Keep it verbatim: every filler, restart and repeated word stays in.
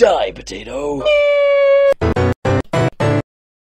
Die, potato!